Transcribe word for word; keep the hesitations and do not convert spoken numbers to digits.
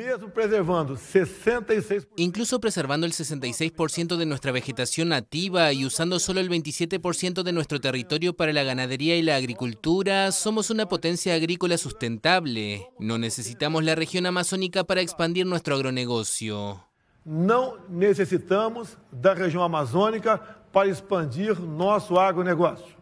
Mesmo preservando sesenta y seis por ciento. Incluso preservando el sesenta y seis por ciento de nuestra vegetación nativa y usando solo el veintisiete por ciento de nuestro territorio para la ganadería y la agricultura, somos una potencia agrícola sustentable. No necesitamos la región amazónica para expandir nuestro agronegocio. No necesitamos de la región amazónica para expandir nuestro agronegocio.